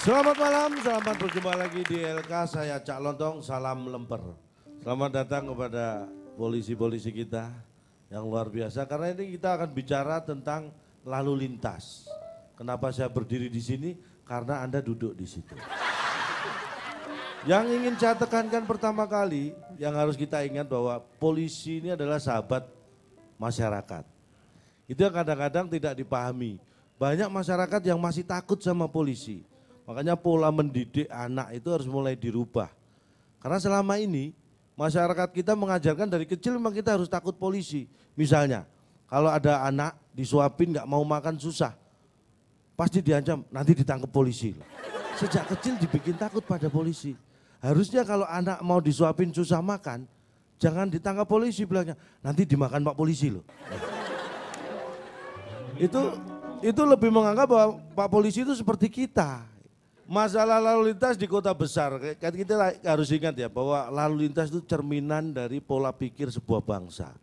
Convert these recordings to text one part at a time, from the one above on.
Selamat malam, selamat berjumpa lagi di ILK. Saya Cak Lontong, salam lemper. Selamat datang kepada polisi-polisi kita yang luar biasa. Karena ini kita akan bicara tentang lalu lintas. Kenapa saya berdiri di sini? Karena Anda duduk di situ. Yang ingin saya tekankan pertama kali, yang harus kita ingat bahwa polisi ini adalah sahabat masyarakat. Itu yang kadang-kadang tidak dipahami. Banyak masyarakat yang masih takut sama polisi. Makanya pola mendidik anak itu harus mulai dirubah. Karena selama ini masyarakat kita mengajarkan dari kecil memang kita harus takut polisi. Misalnya kalau ada anak disuapin nggak mau makan susah, pasti diancam nanti ditangkap polisi. Sejak kecil dibikin takut pada polisi. Harusnya kalau anak mau disuapin susah makan, jangan ditangkap polisi bilangnya, nanti dimakan Pak Polisi loh. Itu lebih menganggap bahwa Pak Polisi itu seperti kita. Masalah lalu lintas di kota besar, kita harus ingat ya bahwa lalu lintas itu cerminan dari pola pikir sebuah bangsa.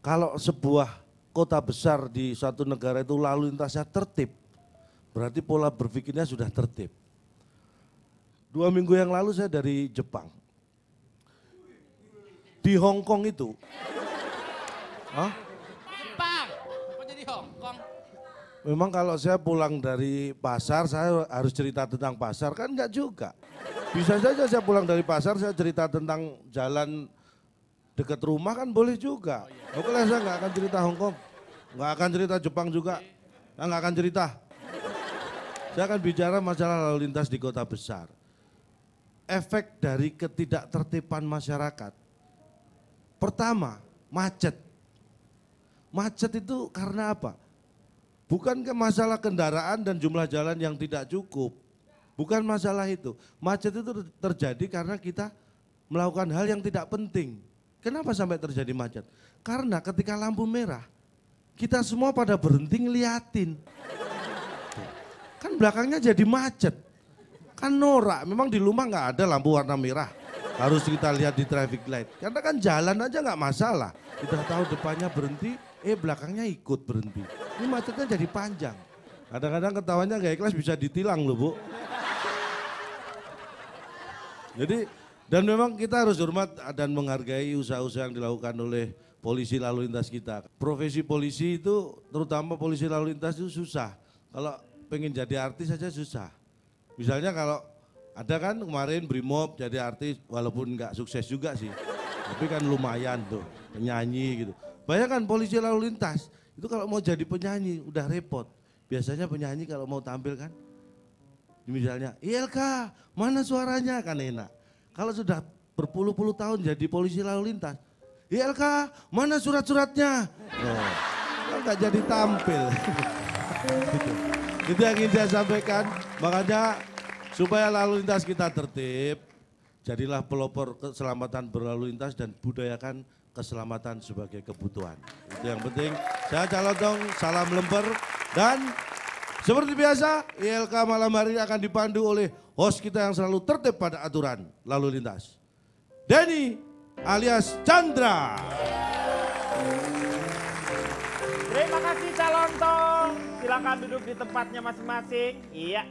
Kalau sebuah kota besar di suatu negara itu lalu lintasnya tertib, berarti pola berpikirnya sudah tertib. 2 minggu yang lalu saya dari Jepang. Di Hong Kong itu. Hah? Jepang. Kok jadi Hong Kong? Memang kalau saya pulang dari pasar, saya harus cerita tentang pasar, kan enggak juga. Bisa saja saya pulang dari pasar, saya cerita tentang jalan dekat rumah kan boleh juga. Oke lah, saya enggak akan cerita Hong Kong. Enggak akan cerita Jepang juga. Saya enggak akan cerita. Saya akan bicara masalah lalu lintas di kota besar. Efek dari ketidaktertiban masyarakat. Pertama, macet. Macet itu karena apa? Bukan ke masalah kendaraan dan jumlah jalan yang tidak cukup. Bukan masalah itu. Macet itu terjadi karena kita melakukan hal yang tidak penting. Kenapa sampai terjadi macet? Karena ketika lampu merah, kita semua pada berhenti ngeliatin. Kan belakangnya jadi macet, kan norak. Memang di rumah nggak ada lampu warna merah, harus kita lihat di traffic light. Karena kan jalan aja nggak masalah, kita tahu depannya berhenti, belakangnya ikut berhenti. Ini macetnya jadi panjang. Kadang-kadang ketawanya nggak ikhlas bisa ditilang loh Bu. Jadi dan memang kita harus hormat dan menghargai usaha-usaha yang dilakukan oleh polisi lalu lintas kita. Profesi polisi itu, terutama polisi lalu lintas itu susah. Kalau pengen jadi artis saja susah. Misalnya kalau ada kan kemarin Brimob jadi artis, walaupun nggak sukses juga sih, tapi kan lumayan tuh penyanyi gitu. Bayangkan polisi lalu lintas itu kalau mau jadi penyanyi udah repot. Biasanya penyanyi kalau mau tampil kan, misalnya ILK mana suaranya kan enak. Kalau sudah berpuluh-puluh tahun jadi polisi lalu lintas, ILK mana surat-suratnya? Nah, nggak jadi tampil. Gitu. Itu yang ingin saya sampaikan, makanya supaya lalu lintas kita tertib, jadilah pelopor keselamatan berlalu lintas dan budayakan keselamatan sebagai kebutuhan. Itu yang penting. Saya Cak Lontong, salam lemper. Dan seperti biasa, ILK malam hari akan dipandu oleh host kita yang selalu tertib pada aturan lalu lintas. Denny alias Chandra. Terima kasih Cak Lontong. Silakan duduk di tempatnya masing-masing. Iya.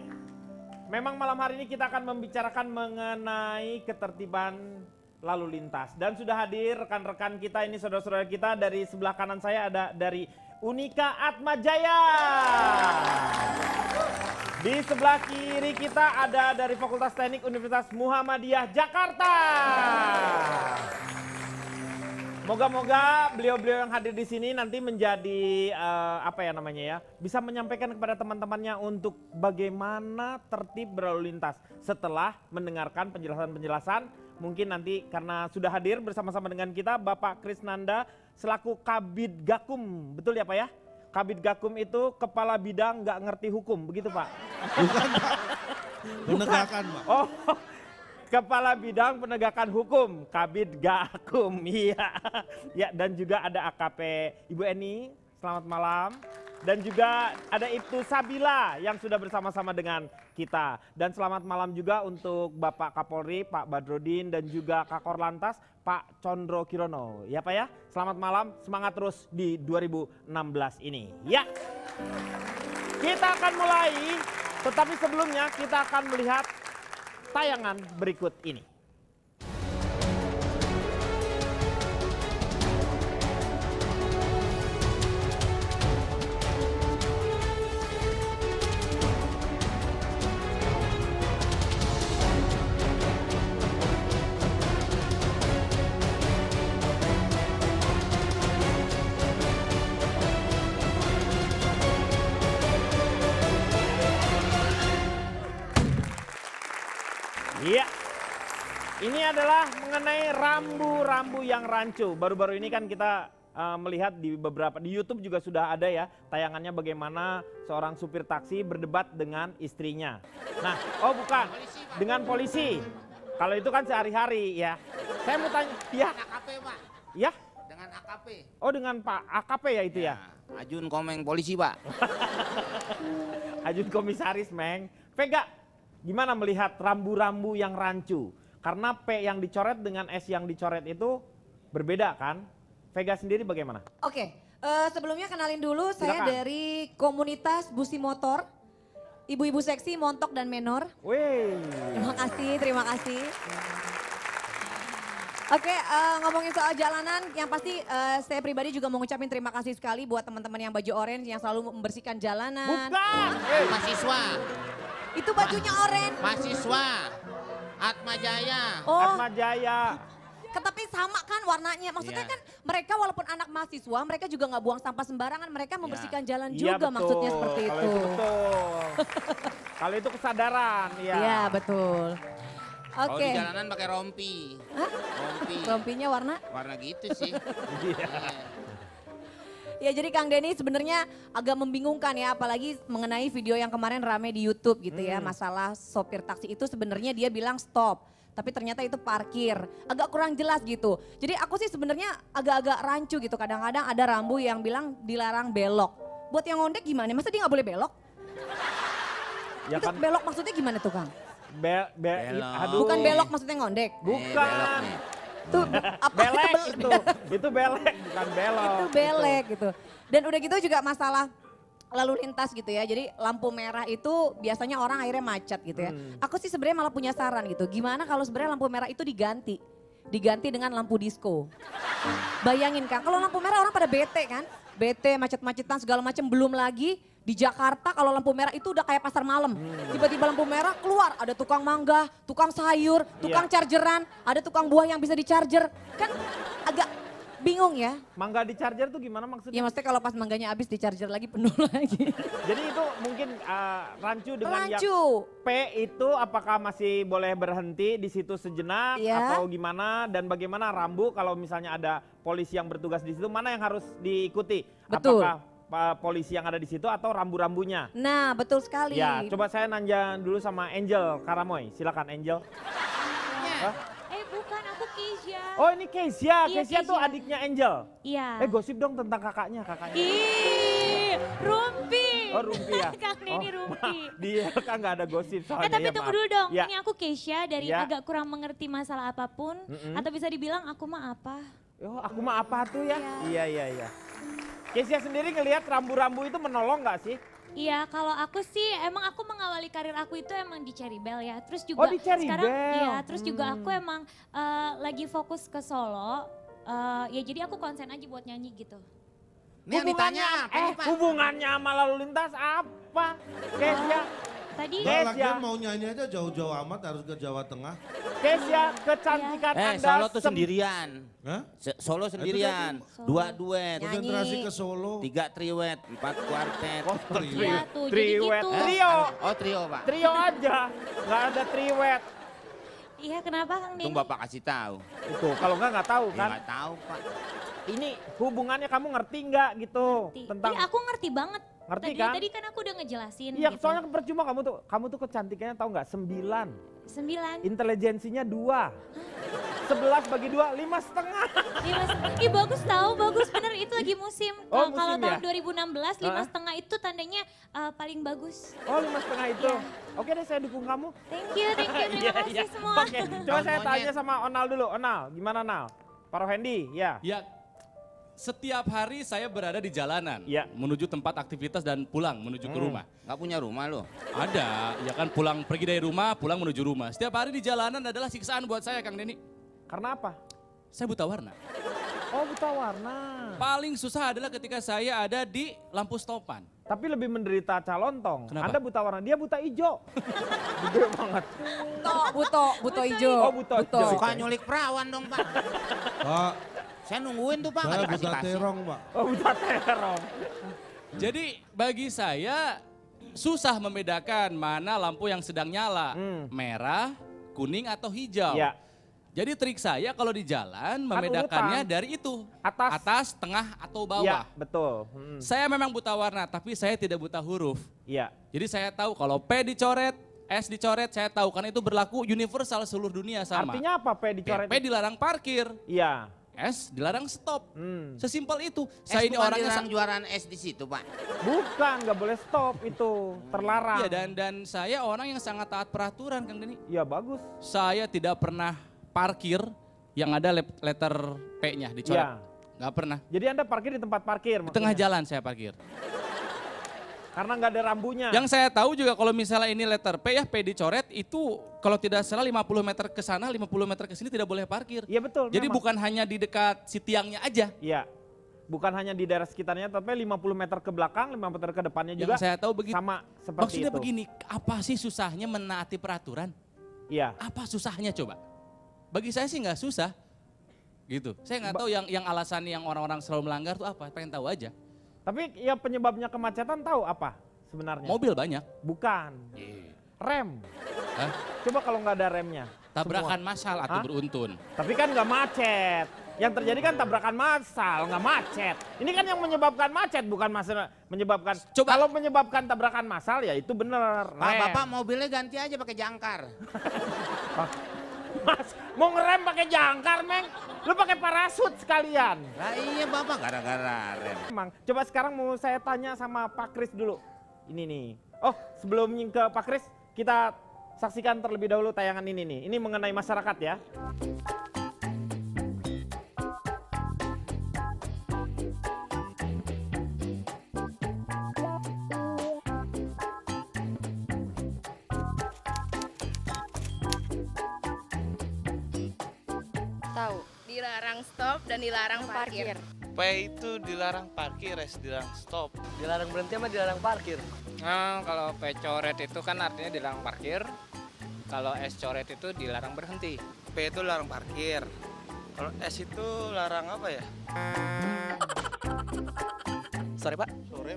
Memang malam hari ini kita akan membicarakan mengenai ketertiban lalu lintas. Dan sudah hadir rekan-rekan kita ini, saudara-saudara kita. Dari sebelah kanan saya ada dari Unika Atmajaya. Di sebelah kiri kita ada dari Fakultas Teknik Universitas Muhammadiyah Jakarta. Moga-moga beliau-beliau yang hadir di sini nanti menjadi bisa menyampaikan kepada teman-temannya untuk bagaimana tertib berlalu lintas setelah mendengarkan penjelasan-penjelasan. Mungkin nanti karena sudah hadir bersama-sama dengan kita Bapak Krisnanda selaku Kabid Gakum, betul ya Pak ya? Kabid Gakum itu kepala bidang nggak ngerti hukum, begitu Pak? Bukan, Pak. Penegakan, Pak. Oh. Kepala Bidang Penegakan Hukum, Kabid Gakum, iya. Ya, dan juga ada AKP Ibu Eni, selamat malam. Dan juga ada Ibu Sabila yang sudah bersama-sama dengan kita. Dan selamat malam juga untuk Bapak Kapolri, Pak Badrodin, dan juga Kakorlantas, Pak Condro Kirono. Ya Pak ya, selamat malam, semangat terus di 2016 ini. Ya, kita akan mulai Tetapi sebelumnya kita akan melihat tayangan berikut ini. Iya, ini adalah mengenai rambu-rambu yang rancu. Baru-baru ini kan kita melihat di YouTube juga sudah ada ya tayangannya bagaimana seorang supir taksi berdebat dengan istrinya. Nah, oh bukan, dengan polisi. Kalau itu kan sehari-hari ya. Saya mau tanya, ya? AKP Pak. Ya? Dengan AKP. Oh dengan Pak AKP ya itu ya? Ya? Ajun Komeng polisi Pak. Ajun komisaris Meng. Vega, gimana melihat rambu-rambu yang rancu? Karena P yang dicoret dengan S yang dicoret itu berbeda kan? Vega sendiri bagaimana? Oke, sebelumnya kenalin dulu. Silakan. Saya dari komunitas busi motor, ibu-ibu seksi, montok dan menor. Wey. Terima kasih, terima kasih. Oke, ngomongin soal jalanan, yang pasti saya pribadi juga mau ngucapin terima kasih sekali buat teman-teman yang baju orange yang selalu membersihkan jalanan. Bukan! Mahasiswa. Itu bajunya oren. Mahasiswa, Atmajaya. Oh. Atmajaya. Tapi sama kan warnanya, maksudnya kan mereka walaupun anak mahasiswa, mereka juga nggak buang sampah sembarangan, mereka membersihkan jalan juga betul. Maksudnya seperti itu. Kalau itu betul, kalau itu kesadaran. Iya betul. Oke. Kalau di jalanan pakai rompi. Hah? Rompi. Rompinya warna? Warna gitu sih. Ya jadi Kang Denny sebenarnya agak membingungkan ya, apalagi mengenai video yang kemarin rame di YouTube gitu ya, masalah sopir taksi itu sebenarnya dia bilang stop, tapi ternyata itu parkir, agak kurang jelas gitu. Jadi aku sih sebenarnya agak-agak rancu gitu, kadang-kadang ada rambu yang bilang dilarang belok. Buat yang ngondek gimana, masa dia nggak boleh belok? Ya kan. Itu belok maksudnya gimana tuh Kang? Belok. Aduh. Bukan belok maksudnya ngondek? Bukan. Itu apa belek itu belek bukan belok. Itu belek gitu. Dan udah gitu juga masalah lalu lintas gitu ya. Jadi lampu merah itu biasanya orang akhirnya macet gitu ya. Aku sih sebenarnya malah punya saran gitu. Gimana kalau sebenarnya lampu merah itu diganti dengan lampu disco. Bayangin Kang, kalau lampu merah orang pada bete kan? Bete, macet-macetan segala macam, belum lagi di Jakarta kalau lampu merah itu udah kayak pasar malam. Tiba-tiba lampu merah keluar, ada tukang mangga, tukang sayur, tukang chargeran, ada tukang buah yang bisa di charger. Kan agak bingung ya. Mangga di charger tuh gimana maksudnya? Ya maksudnya kalau pas mangganya habis di charger lagi, penuh lagi. Jadi itu mungkin rancu dengan yang P itu apakah masih boleh berhenti di situ sejenak atau gimana, dan bagaimana rambu kalau misalnya ada polisi yang bertugas di situ, mana yang harus diikuti? Betul. Apakah polisi yang ada di situ atau rambu-rambunya? Nah, betul sekali. Ya, coba saya nanya dulu sama Angel Karamoy. Silakan Angel. Bukan, aku Kezia. Oh, ini Kezia. Iya, Kezia tuh adiknya Angel. Iya. Gosip dong tentang kakaknya. Ih, Rumpi. Oh, Rumpi ya. Kang Denny Rumpi. Dia kan nggak ada gosip soalnya. Tapi tunggu dulu dong. Ini aku Kezia dari agak kurang mengerti masalah apapun atau bisa dibilang aku mah apa? Oh, aku mah apa tuh ya? Iya. Kezia sendiri ngelihat rambu-rambu itu menolong nggak sih? Iya, kalau aku sih emang aku mengawali karir aku itu emang di Cherrybell ya. Terus juga sekarang ya, terus juga aku emang lagi fokus ke solo. Ya jadi aku konsen aja buat nyanyi gitu. Ini yang ditanya apa? Hubungannya sama lalu lintas apa? Kezia. Tadi Kezia mau nyanyi aja jauh-jauh amat harus ke Jawa Tengah. Kezia, kecantikan Anda Solo tuh sendirian. Hah? Solo sendirian. Solo. 2 duet. Konsentrasi ke Solo. 3 triwet, 4 kuartet. Oh, triwet. Triwet. Gitu. Trio. Oh, trio, Pak. Trio aja. Enggak ada triwet. Iya, kenapa Kang Denny? Tunggu Bapak kasih tahu. Itu kalau enggak tahu kan? Enggak tahu, Pak. Ini hubungannya kamu ngerti enggak gitu ngerti. Tentang Iya, aku ngerti banget. Ngerti kan? Tadi kan aku udah ngejelasin. Iya, gitu. Soalnya percuma kamu tuh kecantikannya tahu nggak? 9. Intelijensinya 2. 11/2, 5,5. 5,5. Ih bagus tahu, bagus bener itu lagi musim. Oh, kalau tahun 2016 5,5 itu tandanya paling bagus. Oh 5,5 itu. Yeah. Oke deh saya dukung kamu. Thank you. Terima kasih semua. Okay. Coba saya tanya sama Onal dulu. Onal, gimana Onal? Parohendi, ya. Setiap hari saya berada di jalanan, ya, menuju tempat aktivitas dan pulang menuju ke rumah. Gak punya rumah loh? Ada, ya kan, pulang pergi dari rumah, pulang menuju rumah. Setiap hari di jalanan adalah siksaan buat saya, Kang Denny. Karena apa? Saya buta warna. Oh, buta warna. Paling susah adalah ketika saya ada di lampu stopan. Tapi lebih menderita Cak Lontong. Kenapa? Anda buta warna, dia buta ijo. Gede banget. Buto ijo. Oh, buto ijo. Suka nyulik perawan dong, Pak. Pak. Saya nungguin tuh, Pak. Saya buta terong, Pak. Oh, buta terong. Jadi bagi saya susah membedakan mana lampu yang sedang nyala. Merah, kuning, atau hijau. Ya. Jadi trik saya kalau di jalan membedakannya dari itu. Atas, tengah, atau bawah. Ya, betul. Saya memang buta warna, tapi saya tidak buta huruf. Iya. Jadi saya tahu kalau P dicoret, S dicoret, saya tahu. Karena itu berlaku universal seluruh dunia sama. Artinya apa P dicoret? P dilarang parkir. Iya. S dilarang stop. Sesimpel itu. Saya ini orangnya sang juaraan S di situ, Pak. Bukan, nggak boleh stop itu, terlarang. Iya, dan saya orang yang sangat taat peraturan, Kang Denny. Iya, bagus. Saya tidak pernah parkir yang ada letter P-nya dicoret. Ya. Nggak pernah. Jadi Anda parkir di tempat parkir? Di tengah jalan saya parkir. Karena nggak ada rambunya. Yang saya tahu juga kalau misalnya ini letter P ya, P dicoret itu kalau tidak salah 50 meter ke sana, 50 meter ke sini tidak boleh parkir. Iya betul. Jadi memang bukan hanya di dekat si tiangnya aja. Iya. Bukan hanya di daerah sekitarnya, tapi 50 meter ke belakang, 50 meter ke depannya juga. Yang saya tahu begitu. Sama seperti maksudnya itu. Begini, apa sih susahnya menaati peraturan? Iya. Apa susahnya coba? Bagi saya sih nggak susah. Gitu. Saya nggak tahu yang alasan yang orang-orang selalu melanggar itu apa, pengen tahu aja. Tapi ya penyebabnya kemacetan tahu apa sebenarnya? Mobil banyak. Bukan. Rem. Hah? Coba kalau nggak ada remnya. Tabrakan massal atau beruntun. Tapi kan nggak macet. Yang terjadi kan tabrakan massal, nggak macet. Ini kan yang menyebabkan macet, bukan menyebabkan. Coba. Kalau menyebabkan tabrakan massal ya itu bener. Pak, Bapak mobilnya ganti aja pakai jangkar. Mas, mau ngerem pakai jangkar, Meng. Lu pakai parasut sekalian. Nah iya Bapak, gara-gara rem. Emang, coba sekarang mau saya tanya sama Pak Kris dulu. Ini nih. Oh, sebelum ke Pak Kris, kita saksikan terlebih dahulu tayangan ini nih. Ini mengenai masyarakat ya. Dilarang stop dan dilarang parkir. P itu dilarang parkir, S dilarang stop. Dilarang berhenti sama dilarang parkir? Nah, kalau P coret itu kan artinya dilarang parkir. Kalau S coret itu dilarang berhenti. P itu larang parkir. Kalau S itu larang apa ya? Sore Pak. Sore.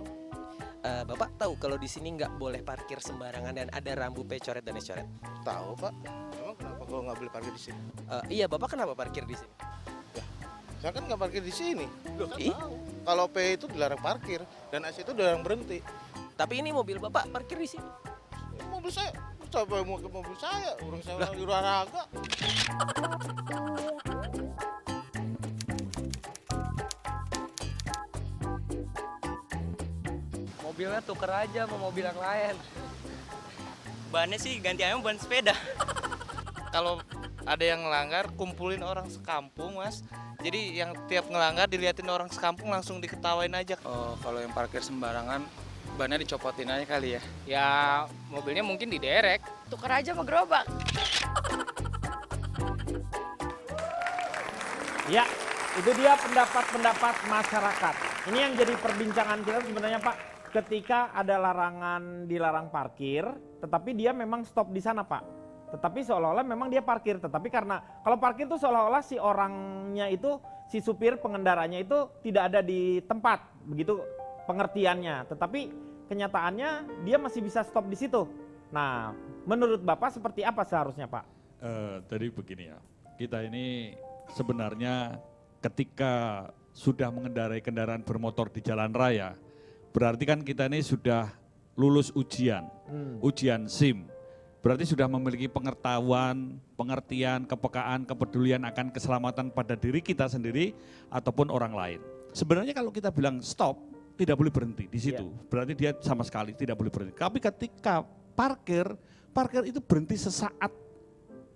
Bapak tahu kalau di sini nggak boleh parkir sembarangan dan ada rambu P coret dan S coret? Tahu Pak. Kenapa gue nggak boleh parkir di sini? Iya, Bapak kenapa parkir di sini? Ya, saya kan nggak parkir di sini. Loh, kalau P itu dilarang parkir dan S itu dilarang berhenti. Tapi ini mobil Bapak parkir di sini. Ya, mobil saya, coba mobil saya, urus saya di olahraga. Mobilnya tuker aja sama mobil yang lain. Bannya sih ganti ayam ban sepeda. Kalau ada yang ngelanggar, kumpulin orang sekampung, Mas. Jadi yang tiap ngelanggar diliatin orang sekampung langsung diketawain aja. Oh, kalau yang parkir sembarangan, bannya dicopotin aja kali ya? Ya, mobilnya mungkin diderek. Tuker aja sama gerobak. Ya, itu dia pendapat-pendapat masyarakat. Ini yang jadi perbincangan kita sebenarnya, Pak. Ketika ada larangan dilarang parkir, tetapi dia memang stop di sana, Pak. Tetapi seolah-olah memang dia parkir, tetapi karena kalau parkir itu seolah-olah si orangnya itu, si supir pengendaranya itu tidak ada di tempat, begitu pengertiannya. Tetapi kenyataannya dia masih bisa stop di situ. Nah, menurut Bapak seperti apa seharusnya Pak? Tadi begini ya, kita ini sebenarnya ketika sudah mengendarai kendaraan bermotor di jalan raya, berarti kan kita ini sudah lulus ujian, ujian SIM. Berarti sudah memiliki pengetahuan, pengertian, kepekaan, kepedulian akan keselamatan pada diri kita sendiri ataupun orang lain. Sebenarnya kalau kita bilang stop, tidak boleh berhenti di situ. Yeah. Berarti dia sama sekali tidak boleh berhenti. Tapi ketika parkir, parkir itu berhenti sesaat.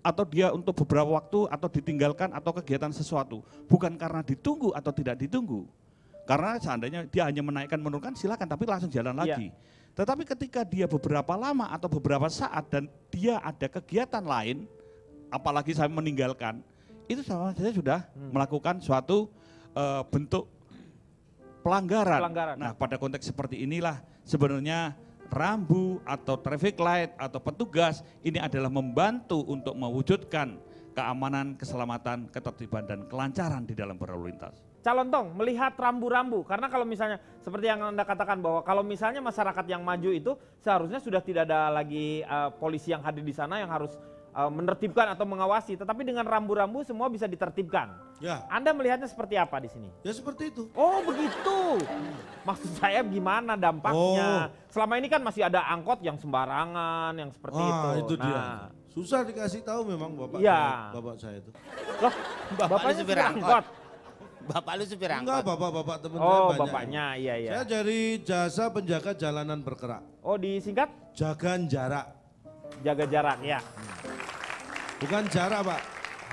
atau dia untuk beberapa waktu atau ditinggalkan atau kegiatan sesuatu, bukan karena ditunggu atau tidak ditunggu. Karena seandainya dia hanya menaikkan menurunkan silakan, tapi langsung jalan lagi. Ya. Tetapi ketika dia beberapa lama atau beberapa saat dan dia ada kegiatan lain, apalagi saya meninggalkan, itu sama saja sudah melakukan suatu bentuk pelanggaran. Nah, pada konteks seperti inilah sebenarnya rambu atau traffic light atau petugas ini adalah membantu untuk mewujudkan keamanan, keselamatan, ketertiban dan kelancaran di dalam berlalu lintas. Cak Lontong, melihat rambu-rambu, karena kalau misalnya seperti yang Anda katakan bahwa kalau misalnya masyarakat yang maju itu seharusnya sudah tidak ada lagi polisi yang hadir di sana yang harus menertibkan atau mengawasi, tetapi dengan rambu-rambu semua bisa ditertibkan. Ya. Anda melihatnya seperti apa di sini? Ya seperti itu. Oh begitu. Maksud saya gimana dampaknya? Oh. Selama ini kan masih ada angkot yang sembarangan, yang seperti itu. Nah, dia. Susah dikasih tahu memang bapak. Iya. Bapak saya itu. Loh, bapaknya supir angkot. Bapak lu supir angkot. Enggak, bapak-bapak teman saya banyak. Oh, bapaknya. Iya. Saya dari Jasa Penjaga Jalanan Bergerak. Oh, disingkat? Jagaan Jarak. Jaga jarak, ya. Bukan jarak, Pak.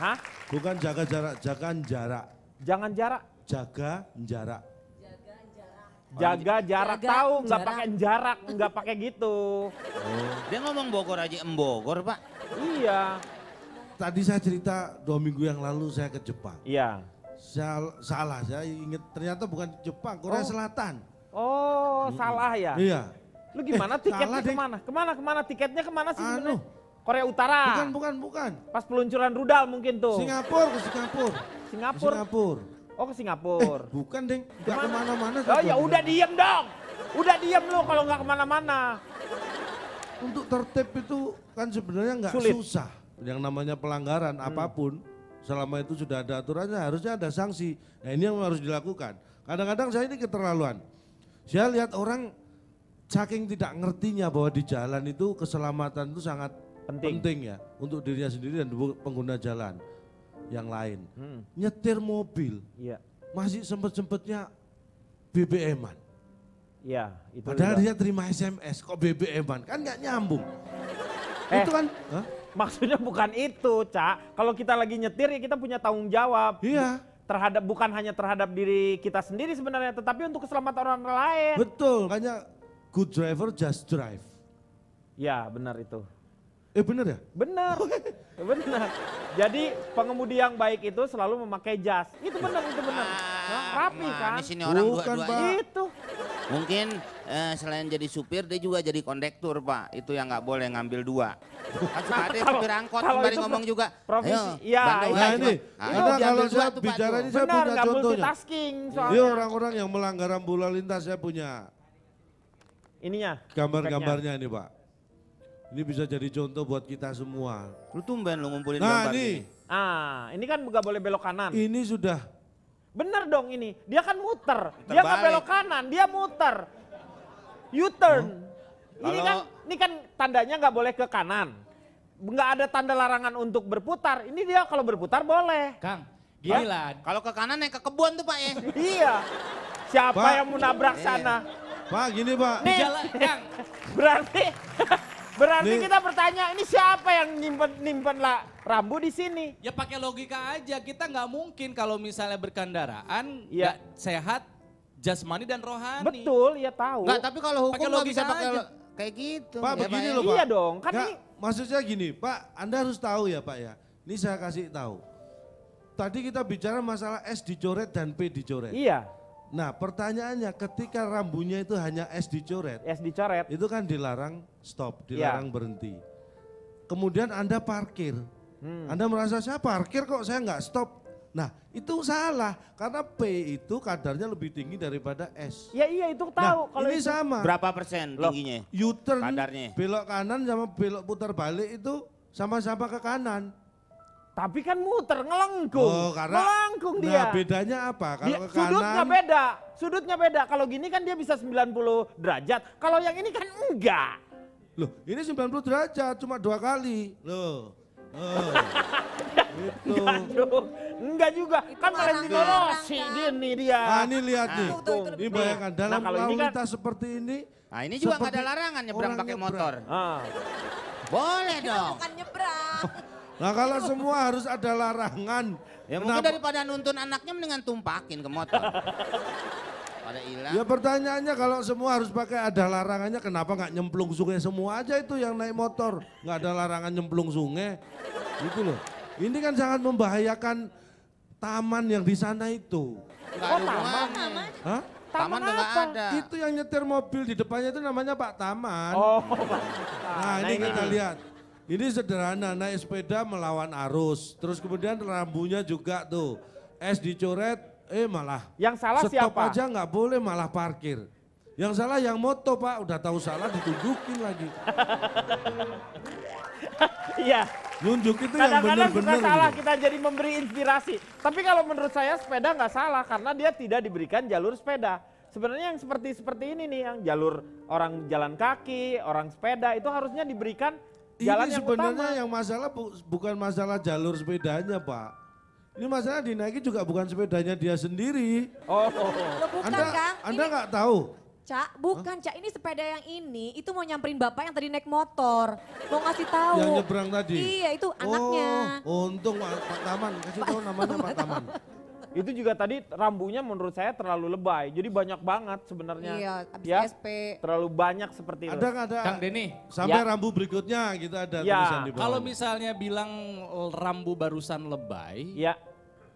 Hah? Bukan jaga jarak, jagaan jarak. Jangan jarak. Jaga jarak. Jaga jarak, tahu nggak pakai jarak, nggak pakai gitu. Oh. Dia ngomong Bogor aja, Bogor Pak. Iya. Tadi saya cerita 2 minggu yang lalu saya ke Jepang. Iya. Saya ingat ternyata bukan Jepang, Korea Selatan. Oh salah ya. Iya. Lu gimana tiketnya kemana? Kemana tiketnya kemana sih? Anu. Korea Utara. Bukan. Pas peluncuran rudal mungkin tuh. Singapura. Oh ke Singapura. Bukan deng, nggak kemana-mana. Oh ya udah diem dong, udah diem lo kalau nggak kemana-mana. Untuk tertib itu kan sebenarnya nggak susah. Yang namanya pelanggaran apapun, selama itu sudah ada aturannya harusnya ada sanksi. Nah ini yang harus dilakukan. Kadang-kadang saya ini keterlaluan. Saya lihat orang saking tidak ngertinya bahwa di jalan itu keselamatan itu sangat penting ya. Untuk dirinya sendiri dan pengguna jalan yang lain. Nyetir mobil, masih sempet-sempetnya BBM-an. Ya, itu padahal dia terima SMS, kok BBM-an, kan nggak nyambung. Itu kan, maksudnya bukan itu, Cak. Kalau kita lagi nyetir ya kita punya tanggung jawab. Iya. Terhadap, bukan hanya terhadap diri kita sendiri sebenarnya, tetapi untuk keselamatan orang lain. Betul, makanya good driver just drive. Ya, benar itu. Benar ya? Benar. Jadi pengemudi yang baik itu selalu memakai jas. Itu benar. Rapi kan? Di sini orang dua-duanya. Itu. Mungkin selain jadi supir dia juga jadi kondektur Pak. Itu yang nggak boleh ngambil dua. Nah, kalau supir angkot kemarin ngomong juga. Profesi. Iya. Nah ini. Kalau saya bicara ini saya punya contohnya. Ini orang-orang yang melanggar rambu lalu lintas saya punya. Ininya. Gambar-gambarnya ini Pak. Ini bisa jadi contoh buat kita semua. Lu tumben lu ngumpulin gambar ini. Ini kan nggak boleh belok kanan. Ini sudah. Bener dong ini, dia kan muter. Dia nggak belok kanan, dia muter. U-turn. Ini kan tandanya nggak boleh ke kanan. Nggak ada tanda larangan untuk berputar. Ini dia kalau berputar boleh. Kang, gini lah. Kalau ke kanan yang ke kebun tuh Pak ya. Iya. Siapa yang mau nabrak sana? Pak gini Pak. Nih, Kang. Berarti kita bertanya, ini siapa yang nyimpen rambu di sini? Ya pakai logika aja, kita nggak mungkin kalau misalnya berkendaraan nggak sehat, jasmani dan rohani. Betul, ya tahu. Nggak, tapi kalau hukum nggak bisa pakai kayak gitu. Pak, begini loh Pak. Iya dong. Kan ini... Maksudnya gini, Pak, Anda harus tahu ya Pak ya. Ini saya kasih tahu. Tadi kita bicara masalah S dicoret dan P dicoret. Iya. Nah pertanyaannya ketika rambunya itu hanya S dicoret. Itu kan dilarang stop, dilarang berhenti. Kemudian Anda parkir. Anda merasa saya parkir kok saya nggak stop. Nah itu salah karena P itu kadarnya lebih tinggi daripada S. Ya iya itu tahu. Nah, kalau ini itu sama. Berapa persen tingginya? U-turn, kadarnya. Belok kanan sama belok putar balik itu sama-sama ke kanan. Tapi kan muter, ngelengkung, ngelengkung dia. Nah bedanya apa? Kalau ke kanan. Sudutnya beda. Kalau gini kan dia bisa 90 derajat, kalau yang ini kan enggak. Loh ini 90 derajat, cuma 2 kali. Loh. Gitu. Enggak juga. Kan malah dikolosi gini dia. Nah ini lihat nih, ini bayangkan dalam lalu lintas seperti ini. Nah ini juga nggak ada larangan nyebrang pakai motor. Boleh dong. Bukan nyebrang. Nah kalau semua harus ada larangan. Ya kenapa? Mungkin daripada nuntun anaknya mendingan tumpakin ke motor. Pada hilang. Ya pertanyaannya kalau semua harus pakai ada larangannya, kenapa nggak nyemplung sungai semua aja itu yang naik motor? Nggak ada larangan nyemplung sungai. Gitu loh. Ini kan sangat membahayakan taman yang di sana itu. Nggak ada hubungannya. Hah? Taman tuh nggak ada. Itu yang nyetir mobil di depannya itu namanya Pak Taman. Oh, Pak. Nah ini kita lihat. Ini sederhana, naik sepeda melawan arus. Terus kemudian rambunya juga tuh. Es dicoret, malah. Yang salah siapa? Stop aja nggak boleh, malah parkir. Yang salah yang moto Pak, udah tahu salah ditunjukin lagi. Iya. Nunjuk itu yang benar-benar. Kadang-kadang salah kita jadi memberi inspirasi. Tapi kalau menurut saya sepeda nggak salah karena dia tidak diberikan jalur sepeda. Sebenarnya yang seperti ini nih, yang jalur orang jalan kaki, orang sepeda itu harusnya diberikan. Ini sebenarnya yang masalah bukan masalah jalur sepedanya Pak. Ini masalah dinaiki juga bukan sepedanya dia sendiri. Oh, Anda nggak tahu? Cak, bukan Cak. Ini sepeda yang ini itu mau nyamperin bapak yang tadi naik motor. Mau ngasih tahu. Yang nyebrang tadi? Iya itu anaknya. Oh, untung Pak Taman. Kasih tahu namanya Pak Taman. Itu juga tadi rambunya menurut saya terlalu lebay. Jadi banyak banget sebenarnya. Iya, habis ya, SP. Terlalu banyak seperti itu. Ada. Kang Denny. Sampai ya. Rambu berikutnya kita ada ya. Tulisan di bawah. Kalau misalnya bilang rambu barusan lebay, ya.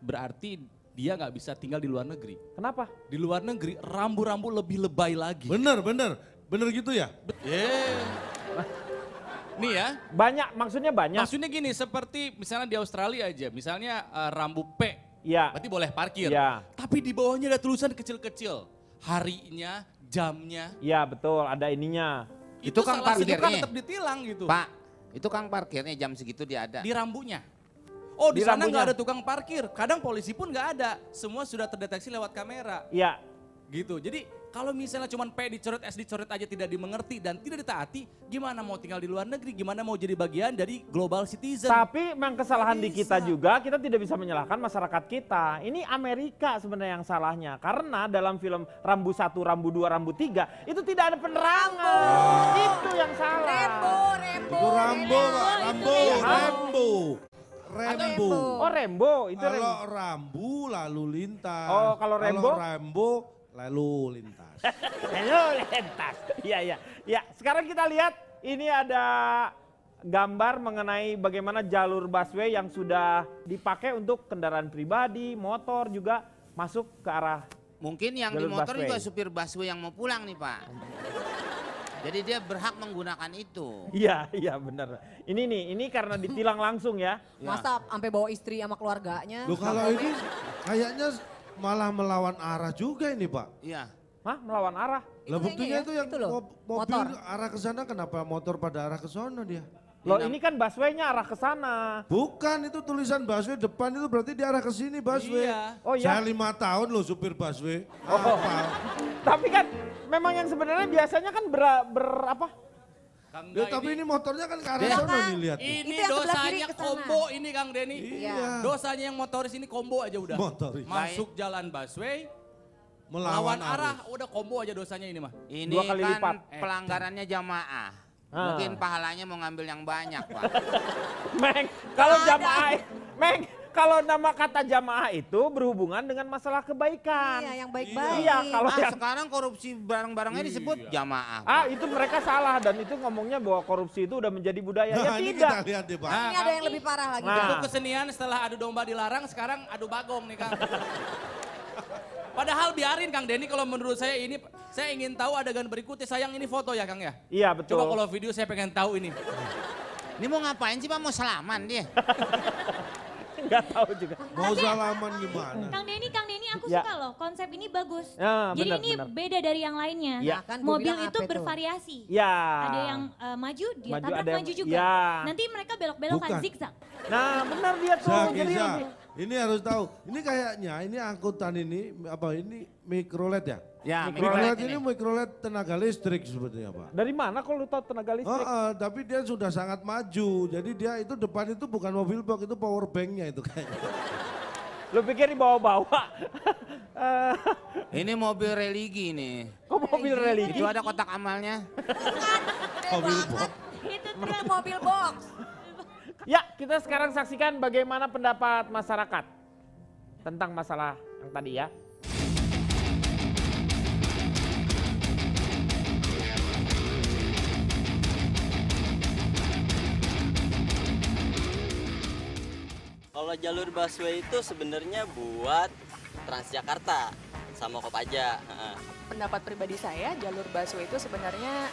Berarti dia nggak bisa tinggal di luar negeri. Kenapa? Di luar negeri rambu-rambu lebih lebay lagi. Bener gitu ya? Yeah. Nih ya. Banyak, maksudnya. Maksudnya gini, seperti misalnya di Australia aja, misalnya rambu P. Ya. Berarti boleh parkir. Ya. Tapi di bawahnya ada tulisan kecil-kecil. Harinya, jamnya. Iya betul, ada ininya. Itu Kang parkirnya. Itu kan tetap ditilang gitu. Pak, itu Kang parkirnya jam segitu dia ada. Di rambunya. Oh di sana nggak ada tukang parkir. Kadang polisi pun nggak ada. Semua sudah terdeteksi lewat kamera. Iya. Gitu, jadi kalau misalnya cuma P dicoret, S dicoret aja tidak dimengerti dan tidak ditaati, gimana mau tinggal di luar negeri, gimana mau jadi bagian dari global citizen. Tapi memang kesalahan di kita juga, kita tidak bisa menyalahkan masyarakat kita. Ini Amerika sebenarnya yang salahnya, karena dalam film Rambu 1, Rambu 2, Rambu 3, itu tidak ada penerangan. Rambu. Itu yang salah. Rambu. Rembo. Oh Rembo. Itu kalau rambu lalu lintas. Oh kalau Rembo? Kalau Rembo lalu lintas. Lalu lintas. Iya. Ya, sekarang kita lihat ini ada gambar mengenai bagaimana jalur busway yang sudah dipakai untuk kendaraan pribadi, motor juga masuk ke arah mungkin yang di motor busway. Juga supir busway yang mau pulang nih Pak. Jadi dia berhak menggunakan itu. Iya benar. Ini nih, ini karena ditilang langsung ya. Masa sampai bawa istri sama keluarganya. Loh kalau ini kayaknya malah melawan arah juga ini Pak. Iya. Hah melawan arah? Lah buktinya itu yang mobil motor. Arah ke sana kenapa motor pada arah ke sana dia? Loh ini kan busway-nya arah ke sana. Bukan itu tulisan busway depan itu berarti di arah ke sini busway. Iya. Oh iya. Saya 5 tahun loh supir busway. Apa? Tapi kan memang yang sebenarnya biasanya kan berapa? Ya, tapi ini motornya kan ke arah sana dilihat. Ini dosanya kombo ini Kang Denny. Iya. Dosanya yang motoris ini kombo aja udah. Motoris. Masuk jalan busway. Melawan arah udah kombo aja dosanya ini mah. Ini 2 kali lipat. Pelanggarannya jamaah. Mungkin pahalanya mau ngambil yang banyak, Pak. Kalau nama kata jamaah itu berhubungan dengan masalah kebaikan. Iya, yang baik-baik. Iya, kalau sekarang korupsi barang-barangnya disebut jamaah. Pak. Itu mereka salah dan itu ngomongnya bahwa korupsi itu udah menjadi budaya. Nah, ya ini tidak. Kita lihat deh, Pak. Ini ada yang lebih parah lagi. Itu kesenian setelah adu domba dilarang, sekarang adu bagong nih, Kang. Padahal biarin Kang Denny kalau menurut saya ini, saya ingin tahu adegan berikutnya. Sayang ini foto ya Kang ya? Iya betul. Coba kalau video saya pengen tahu ini. Ini mau ngapain sih Pak? Mau salaman dia? Enggak tahu juga. Mau salaman gimana? Kang Denny aku suka loh. Konsep ini bagus. Ya, jadi benar. Beda dari yang lainnya. Ya, kan mobil itu bervariasi. Ya. Ada yang maju, dia tabrak maju juga. Ya. Nanti mereka belok-belokan zigzag. Nah benar dia tuh. Ini harus tahu. Ini kayaknya ini angkutan ini apa ini mikrolet ya? Ya, mikrolet ini mikrolet tenaga listrik sebetulnya Pak. Dari mana kalau lu tahu tenaga listrik? Tapi dia sudah sangat maju. Jadi dia itu depan itu bukan mobil box, itu power banknya itu kayaknya. Lu pikir dibawa-bawa? Ini mobil religi nih. Kok mobil religi? Itu ada kotak amalnya. Bukan, mobil box. Itu mobil box. Ya, kita sekarang saksikan bagaimana pendapat masyarakat tentang masalah yang tadi ya. Kalau jalur busway itu sebenarnya buat Transjakarta sama Kopaja. Pendapat pribadi saya, jalur busway itu sebenarnya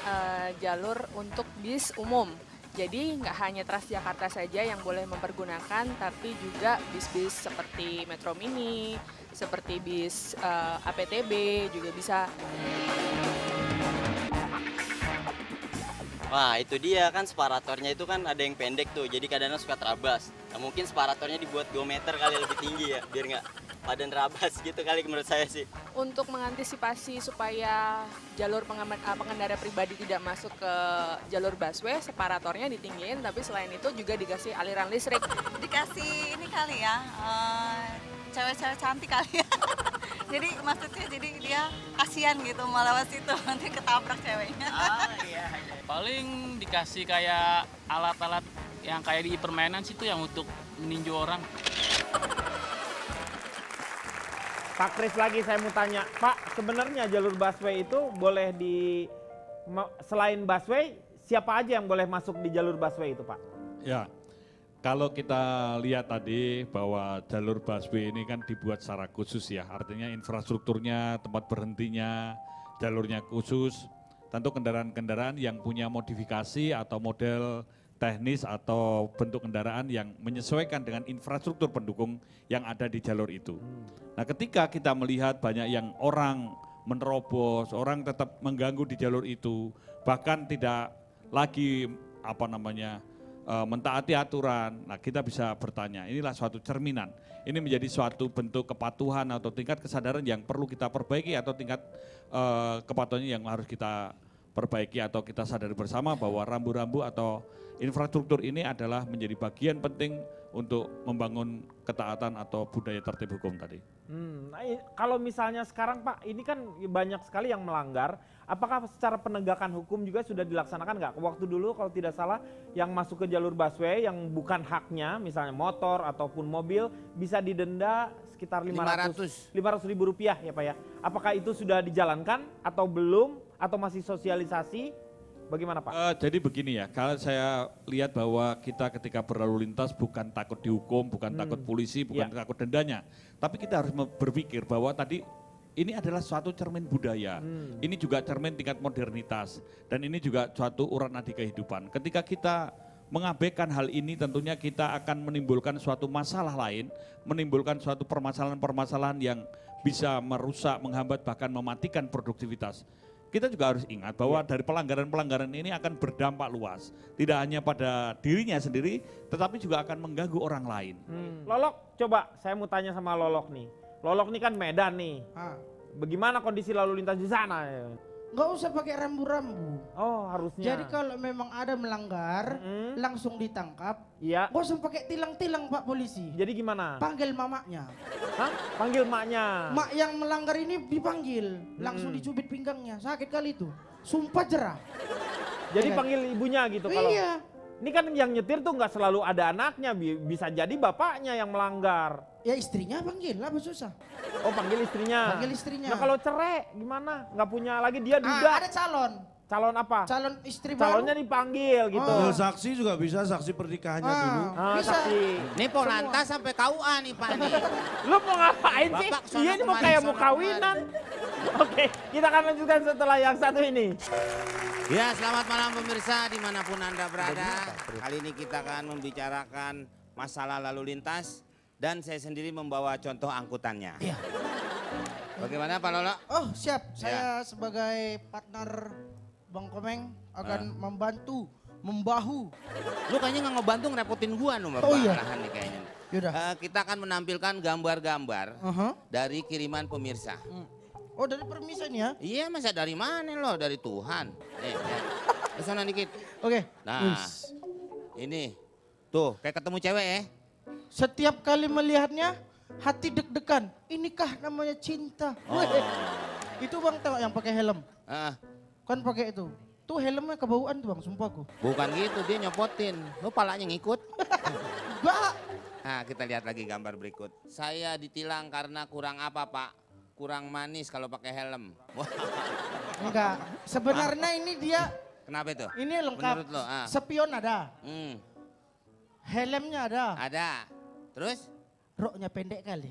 jalur untuk bis umum. Jadi nggak hanya Transjakarta saja yang boleh mempergunakan, tapi juga bis-bis seperti Metro Mini, seperti bis APTB juga bisa. Wah, itu dia kan separatornya itu kan ada yang pendek tuh, jadi kadang-kadang suka terabas. Nah, mungkin separatornya dibuat 2 meter kali lebih tinggi ya, biar nggak padan terabas gitu kali menurut saya sih. Untuk mengantisipasi supaya jalur pengendara pribadi tidak masuk ke jalur busway, separatornya ditinggiin, tapi selain itu juga dikasih aliran listrik. Dikasih ini kali ya, cewek-cewek cantik kali ya. Jadi maksudnya jadi dia kasihan gitu melewat situ, nanti ketabrak ceweknya. Oh, iya. Paling dikasih kayak alat-alat yang kayak di permainan situ yang untuk meninju orang. Pak Kris lagi saya mau tanya, Pak, sebenarnya jalur busway itu boleh di, selain busway, siapa aja yang boleh masuk di jalur busway itu, Pak? Ya, kalau kita lihat tadi bahwa jalur busway ini kan dibuat secara khusus ya, artinya infrastrukturnya, tempat berhentinya, jalurnya khusus. Tentu kendaraan-kendaraan yang punya modifikasi atau model teknis atau bentuk kendaraan yang menyesuaikan dengan infrastruktur pendukung yang ada di jalur itu. Nah, ketika kita melihat banyak yang orang menerobos, orang tetap mengganggu di jalur itu, bahkan tidak lagi mentaati aturan. Nah, kita bisa bertanya, inilah suatu cerminan. Ini menjadi suatu bentuk kepatuhan atau tingkat kesadaran yang perlu kita perbaiki atau tingkat kepatuhannya yang harus kita perbaiki atau kita sadari bersama bahwa rambu-rambu atau infrastruktur ini adalah menjadi bagian penting untuk membangun ketaatan atau budaya tertib hukum tadi. Nah, kalau misalnya sekarang Pak, ini kan banyak sekali yang melanggar, apakah secara penegakan hukum juga sudah dilaksanakan nggak? Waktu dulu kalau tidak salah yang masuk ke jalur busway yang bukan haknya, misalnya motor ataupun mobil, bisa didenda sekitar 500 ribu rupiah ya Pak ya. Apakah itu sudah dijalankan atau belum? Atau masih sosialisasi, bagaimana Pak? Jadi begini ya, kalau saya lihat bahwa kita ketika berlalu lintas bukan takut dihukum, bukan takut polisi, bukan takut dendanya. Tapi kita harus berpikir bahwa tadi ini adalah suatu cermin budaya, ini juga cermin tingkat modernitas, dan ini juga suatu urat nadi kehidupan. Ketika kita mengabaikan hal ini tentunya kita akan menimbulkan suatu masalah lain, menimbulkan suatu permasalahan-permasalahan yang bisa merusak, menghambat, bahkan mematikan produktivitas. Kita juga harus ingat bahwa dari pelanggaran-pelanggaran ini akan berdampak luas. Tidak hanya pada dirinya sendiri, tetapi juga akan mengganggu orang lain. Lolok, coba saya mau tanya sama Lolok nih. Lolok nih kan Medan nih. Bagaimana kondisi lalu lintas di sana? Nggak usah pakai rambu-rambu. Oh, harusnya. Jadi kalau memang ada melanggar, langsung ditangkap. Iya. Nggak usah pakai tilang-tilang Pak Polisi. Jadi gimana? Panggil mamaknya. Hah? Panggil maknya. Mak yang melanggar ini dipanggil, langsung dicubit pinggangnya. Sakit kali itu. Sumpah jerah. Jadi panggil ibunya gitu kalau. Iya. Ini kan yang nyetir tuh nggak selalu ada anaknya, bisa jadi bapaknya yang melanggar. Ya istrinya panggil lah, susah. Oh, panggil istrinya. Panggil istrinya. Nah, kalau cerai gimana? Nggak punya lagi dia duda. Ada calon. Calon apa? Calon istri baru. Calonnya dipanggil gitu. Oh. Saksi juga bisa, saksi pernikahannya dulu. Bisa. Saksi. Nih Polantas sampai KUA nih Pak nih. Lu mau ngapain sih? Iya ini mau kayak mau kawinan. Oke, kita akan lanjutkan setelah yang satu ini. Ya, selamat malam pemirsa dimanapun Anda berada. Kali ini kita akan membicarakan masalah lalu lintas. Dan saya sendiri membawa contoh angkutannya. Iya. Bagaimana Pak Lolo? Oh siap, saya sebagai partner Bang Komeng akan membantu, membahu. Lu kayaknya nggak ngebantu ngerepotin gua nih, Bapak. Oh iya. Nih, kayaknya. Kita akan menampilkan gambar-gambar dari kiriman pemirsa. Oh dari permisan ya? Iya masa dari mana loh? Dari Tuhan. Kesana dikit. Oke. Nah ini tuh kayak ketemu cewek ya. Setiap kali melihatnya hati deg-degan. Inikah namanya cinta? Itu Bang tahu yang pakai helm? Kan pakai itu. tuh helmnya kebauan tuh bang, sumpahku. Bukan gitu, dia nyopotin. Lu palanya ngikut. Enggak. Nah, kita lihat lagi gambar berikut. Saya ditilang karena kurang apa, Pak? Kurang manis kalau pakai helm. Enggak. Sebenarnya ini dia... Kenapa itu? Ini lengkap. Menurut lo, ah. Spion ada. Hmm. Helmnya ada. Ada. Terus? Roknya pendek kali.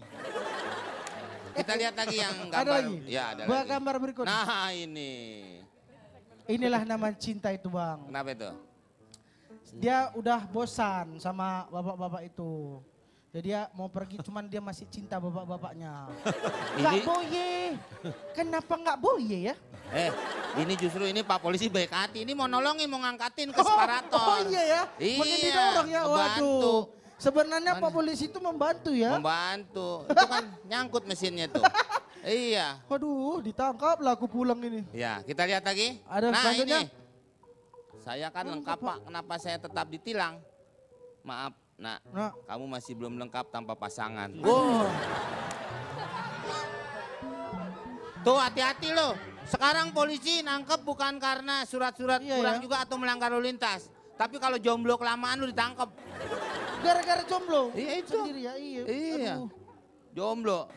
Kita lihat lagi yang gambar. Ada lagi? Ya, ada lagi. Gambar berikut. Nah, ini. Inilah nama cinta itu, Bang. Kenapa itu? Dia udah bosan sama bapak-bapak itu. Jadi dia mau pergi, cuman dia masih cinta bapak-bapaknya. Nggak boye. Kenapa nggak boye ya? Ini justru ini Pak Polisi baik hati. Ini mau nolongin, mau ngangkatin ke separator. Oh iya ya? Iya. Mungkin didorong ya, waduh. Sebenarnya Pak Polisi itu membantu ya? Membantu. Itu kan nyangkut mesinnya tuh. Iya. Waduh, ditangkap lah aku pulang ini. Ya, kita lihat lagi. Ada nah ini. Saya kan lengkap Pak, kenapa saya tetap ditilang? Maaf. Nah, kamu masih belum lengkap tanpa pasangan. Wow. Tuh hati-hati loh. Sekarang polisi nangkep bukan karena surat-surat kurang juga atau melanggar lalu lintas. Tapi kalau jomblo kelamaan lu ditangkep. Gara-gara jomblo? Iya itu. Sendiri ya, iya. Jomblo.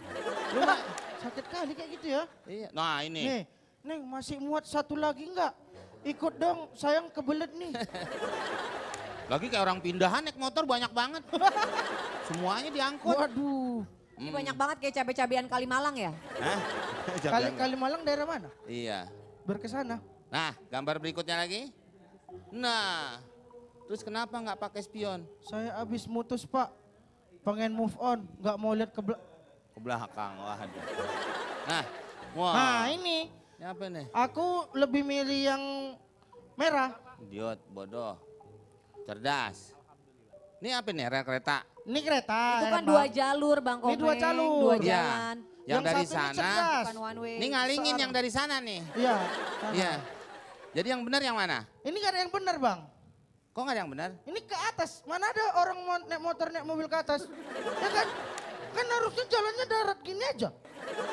Lu gak sakit kali kayak gitu ya? Iya. Nah ini. Nih, Neng masih muat satu lagi enggak? Ikut dong, sayang kebelet nih. Lagi kayak orang pindahan naik motor banyak banget. Semuanya diangkut. Waduh. Ini banyak banget kayak cabai-cabean Kalimalang ya? Hah? Kalimalang daerah mana? Iya. Berkesana. Nah, gambar berikutnya lagi. Nah, terus kenapa nggak pakai spion? Saya habis mutus Pak, pengen move on, nggak mau lihat ke belakang. Waduh. Nah, ini. Apa nih? Aku lebih milih yang merah. Idiot, bodoh. Cerdas. Ini apa nih, rel kereta? Ini kereta. Itu kan dua jalur Bang Komeng. Ini dua jalur. Dua jalan. Ya. Yang dari sana. Ini ngalingin yang dari sana nih. Iya. Iya. Jadi yang benar yang mana? Ini gak ada yang benar Bang. Kok gak ada yang benar? Ini ke atas. Mana ada orang naik motor, naik mobil ke atas. Ya kan? Kan harusnya jalannya darat gini aja.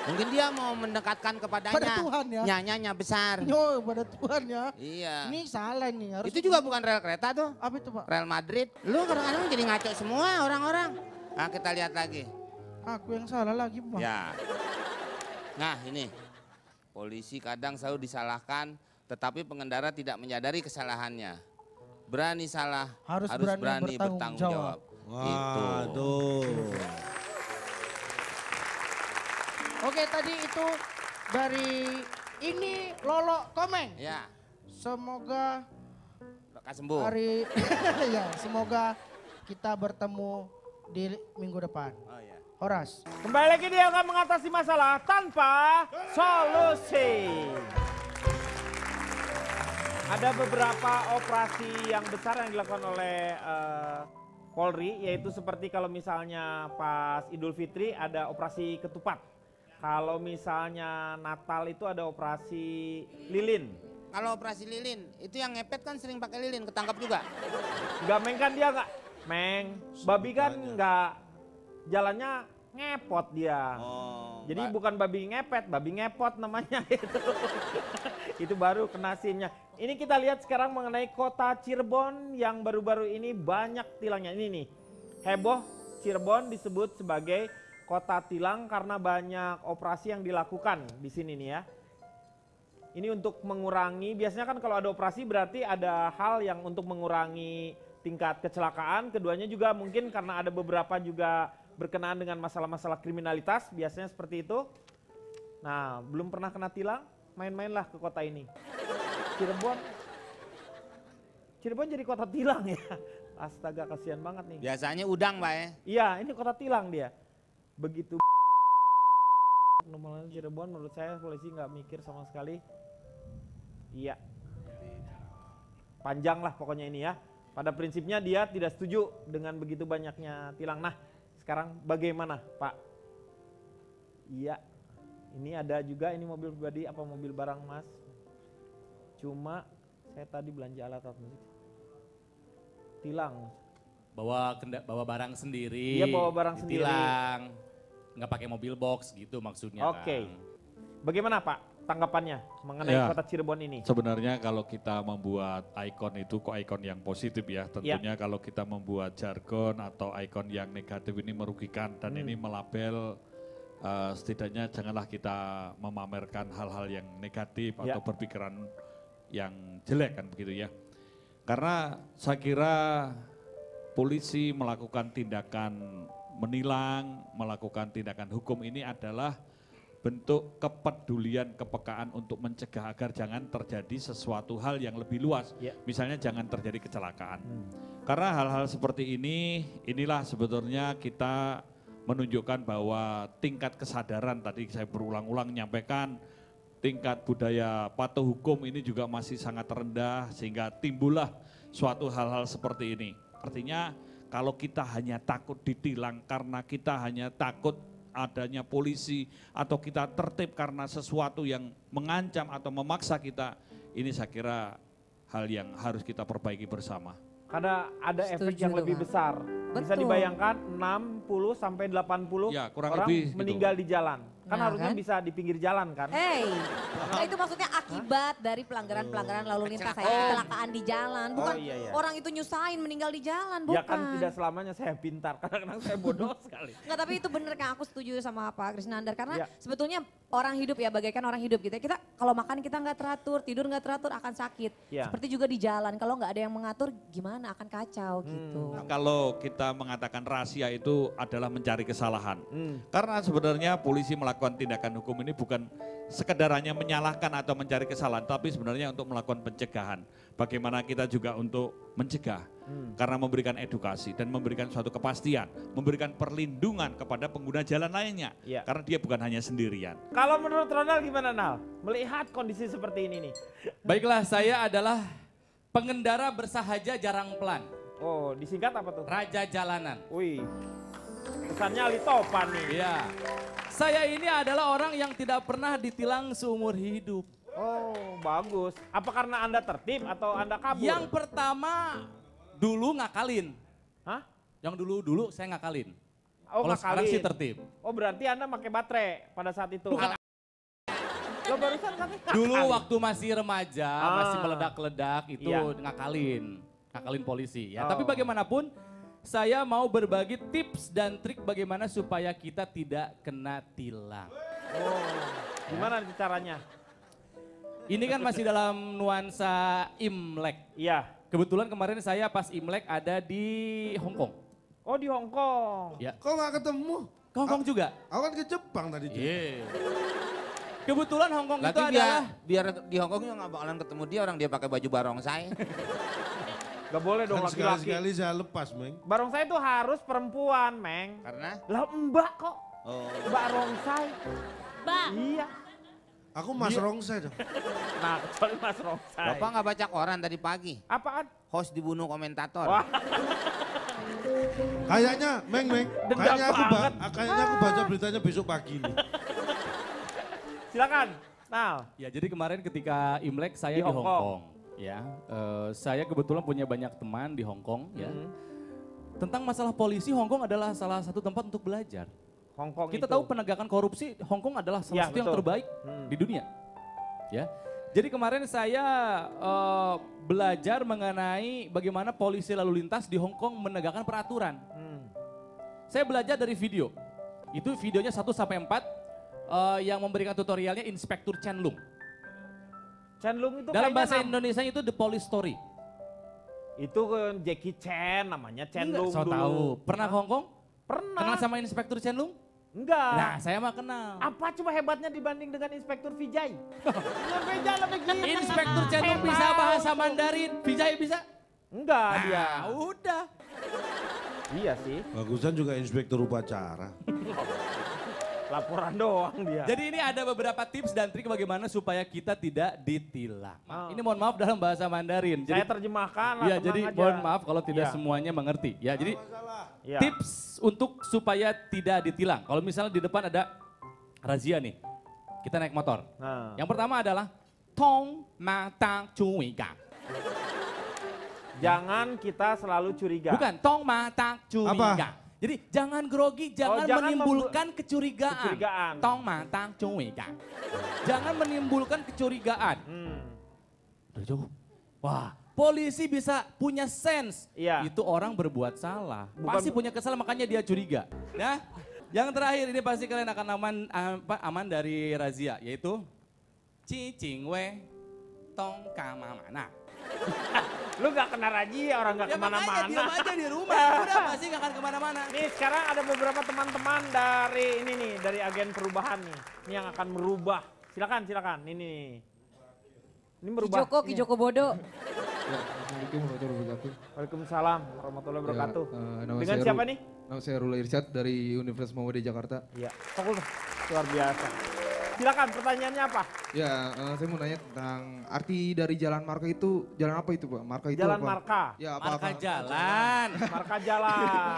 Mungkin dia mau mendekatkan kepadanya. Pada Tuhan ya. Nyanyanya besar. Yo, pada Tuhan ya. Iya. Ini salah nih. Harus itu juga bukan rel kereta tuh. Apa itu Pak? Rel Madrid. Lu kadang-kadang jadi ngaco semua orang-orang. Nah kita lihat lagi. Aku yang salah lagi Pak. Ya. Nah ini. Polisi kadang selalu disalahkan. Tetapi pengendara tidak menyadari kesalahannya. Berani salah. Harus berani bertanggung jawab. Wah, itu. Oke, tadi itu dari ini Lolo Komeng. Ya. Semoga sembuh. Hari ya, semoga kita bertemu di minggu depan. Oh ya. Horas. Kembali lagi dia akan mengatasi masalah tanpa solusi. Ada beberapa operasi yang besar yang dilakukan oleh Polri, yaitu seperti kalau misalnya pas Idul Fitri ada operasi ketupat. Kalau misalnya Natal itu ada operasi lilin. Kalau operasi lilin, itu yang ngepet kan sering pakai lilin, ketangkap juga. Enggak Meng kan dia enggak. Meng, babi kan enggak, jalannya ngepot dia. Oh, jadi bukan babi ngepet, babi ngepot namanya itu. Itu baru kena SIM-nya. Ini kita lihat sekarang mengenai kota Cirebon yang baru-baru ini banyak tilangnya. Ini nih, heboh Cirebon disebut sebagai kota tilang karena banyak operasi yang dilakukan di sini nih ya. Ini untuk mengurangi, biasanya kan kalau ada operasi berarti ada hal yang untuk mengurangi tingkat kecelakaan. Keduanya juga mungkin karena ada beberapa juga berkenaan dengan masalah-masalah kriminalitas, biasanya seperti itu. Nah, belum pernah kena tilang, main-mainlah ke kota ini. Cirebon jadi kota tilang ya. Astaga, kasihan banget nih. Biasanya udang Pak ya? Iya, ini kota tilang dia. Begitu nomornya Cirebon, menurut saya polisi nggak mikir sama sekali. Iya. Panjang lah pokoknya ini ya. Pada prinsipnya dia tidak setuju dengan begitu banyaknya tilang. Nah, sekarang bagaimana Pak? Iya. Ini ada juga, ini mobil pribadi apa mobil barang Mas? Cuma saya tadi belanja alat musik. Tilang. Bawa barang sendiri. Iya, bawa barang sendiri. Ditilang. Nggak pakai mobil box gitu maksudnya. Oke. Bagaimana Pak? tanggapannya mengenai kota Cirebon ini? Sebenarnya kalau kita membuat ikon itu kok ikon yang positif ya, tentunya kalau kita membuat jargon atau ikon yang negatif ini merugikan dan ini melabel, setidaknya janganlah kita memamerkan hal-hal yang negatif atau berpikiran yang jelek kan begitu ya. Karena saya kira polisi melakukan tindakan menilang, melakukan tindakan hukum ini adalah bentuk kepedulian, kepekaan untuk mencegah agar jangan terjadi sesuatu hal yang lebih luas. Misalnya jangan terjadi kecelakaan. Karena hal-hal seperti ini, inilah sebetulnya kita menunjukkan bahwa tingkat kesadaran, tadi saya berulang-ulang menyampaikan, tingkat budaya patuh hukum ini juga masih sangat rendah sehingga timbullah suatu hal-hal seperti ini. Artinya kalau kita hanya takut ditilang karena kita hanya takut adanya polisi atau kita tertib karena sesuatu yang mengancam atau memaksa kita, ini saya kira hal yang harus kita perbaiki bersama. Karena ada efek yang lebih besar. Bisa dibayangkan 60 sampai 80 kurang lebih meninggal gitu di jalan. Kan harusnya bisa di pinggir jalan kan? Nah, itu maksudnya akibat dari pelanggaran-pelanggaran lalu lintas, kecelakaan di jalan. Bukan orang itu nyusahin meninggal di jalan, bukan. Ya kan tidak selamanya saya pintar, kadang-kadang saya bodoh sekali. Enggak, tapi itu bener kan, aku setuju sama Pak Krisnandar. Karena sebetulnya orang hidup ya, bagaikan orang hidup gitu. Kita kalau makan kita nggak teratur, tidur nggak teratur akan sakit. Seperti juga di jalan, kalau nggak ada yang mengatur gimana akan kacau gitu. Kalau kita mengatakan rahasia itu adalah mencari kesalahan. Karena sebenarnya polisi melakukan tindakan hukum ini bukan sekedarnya menyalahkan atau mencari kesalahan, tapi sebenarnya untuk melakukan pencegahan. Bagaimana kita juga untuk mencegah, karena memberikan edukasi dan memberikan suatu kepastian, memberikan perlindungan kepada pengguna jalan lainnya, karena dia bukan hanya sendirian. Kalau menurut Ronal gimana Nal, melihat kondisi seperti ini nih? Baiklah, saya adalah pengendara bersahaja jarang pelan. Oh, disingkat apa tuh? Raja Jalanan. Wih, kesannya Ali Topan nih. Iya. Saya ini adalah orang yang tidak pernah ditilang seumur hidup. Oh, bagus. Apa karena Anda tertib atau Anda kabur? Yang pertama, dulu ngakalin. Hah? Yang dulu-dulu saya ngakalin. Oh, kalau ngakalin. Sekarang sih tertib. Oh, berarti Anda pakai baterai pada saat itu. Bukan. Loh, barusan kami ngakalin. Dulu waktu masih remaja, masih meledak-ledak itu ngakalin. Ngakalin polisi ya. Tapi bagaimanapun, saya mau berbagi tips dan trik bagaimana supaya kita tidak kena tilang. Oh, gimana caranya? Ini kan masih dalam nuansa Imlek. Iya. Kebetulan kemarin saya pas Imlek ada di Hong Kong. Oh, di Hong Kong. Ya. Kok nggak ketemu? Ke Hong Kong juga. Awan ke Jepang tadi. Yeah. Kebetulan Hong Kong itu adalah biar di Hong Kong yang nggak bakalan ketemu dia, orang dia pakai baju barongsai. Gak boleh dong laki-laki. Sekali saya lepas, Meng. Barongsai itu harus perempuan, Meng. Karena? Lah mbak kok. Oh. Mbak Rongsai. Mbak. Iya. Aku Mas Rongsai dong. Nah, kecuali Mas Rongsai. Bapak gak baca koran tadi pagi? Apaan? Host dibunuh komentator. Wah. Kayaknya, Meng. Kayaknya aku baca beritanya besok pagi nih. Silakan. Nah. Ya, jadi kemarin ketika Imlek saya di Hong Kong. Ya, saya kebetulan punya banyak teman di Hong Kong. Ya, tentang masalah polisi, Hong Kong adalah salah satu tempat untuk belajar. Hong Kong kita tahu penegakan korupsi, Hong Kong adalah salah satu yang terbaik di dunia. Ya, jadi kemarin saya belajar mengenai bagaimana polisi lalu lintas di Hong Kong menegakkan peraturan. Saya belajar dari video. Itu videonya 1-4 yang memberikan tutorialnya Inspektur Chen Lung. Chen Lung itu dalam bahasa Indonesia itu The Police Story. Itu Jackie Chan namanya, Chen Lung. So tahu. Pernah ke Hong Kong? Pernah. Kenal sama Inspektur Chen Lung? Enggak. Nah, saya mah kenal. Apa coba hebatnya dibanding dengan Inspektur Vijay? Vijay lebih gila. Inspektur Chen Lung bisa bahasa Mandarin, Vijay bisa? Enggak dia. Udah. Iya sih. Bagusan juga Inspektur Upacara. Laporan doang dia. Jadi ini ada beberapa tips dan trik bagaimana supaya kita tidak ditilang. Ini mohon maaf dalam bahasa Mandarin. Jadi, saya terjemahkan lah. Ya, jadi aja. Mohon maaf kalau tidak semuanya mengerti. Ya, jadi tips untuk supaya tidak ditilang. Kalau misalnya di depan ada razia nih, kita naik motor. Yang pertama adalah tong mata curiga. Jangan kita selalu curiga. Bukan tong mata curiga. Apa? Jadi jangan grogi, jangan menimbulkan kecurigaan. Tong matang cuwikan. Jangan menimbulkan kecurigaan. Udah cukup. Wah, polisi bisa punya sense. Iya. Itu orang berbuat salah. Bukan, pasti punya kesalahan, makanya dia curiga. Nah, yang terakhir ini pasti kalian akan aman dari razia, yaitu cicing we tong kamamana. Lu gak kena razia, orang gak kemana-mana. Ya diam aja di rumah, udah pasti gak akan kemana-mana. Nih sekarang ada beberapa teman-teman dari ini nih, dari agen perubahan nih. Ini yang akan merubah, silakan silakan, ini nih. Ini merubah. Kijoko, Kijoko bodoh. Ya, Assalamualaikum warahmatullahi wabarakatuh. Waalaikumsalam warahmatullahi wabarakatuh. Ya, dengan siapa nih? Nama saya Rula Irsyad dari Universitas Muhammadiyah Jakarta. Iya, fakultas luar biasa. Silakan, pertanyaannya apa? Ya, saya mau nanya tentang arti dari jalan marka itu, jalan apa itu Pak? Marka itu jalan apa? Jalan marka. Ya, apa, marka apa? Jalan. Marka jalan.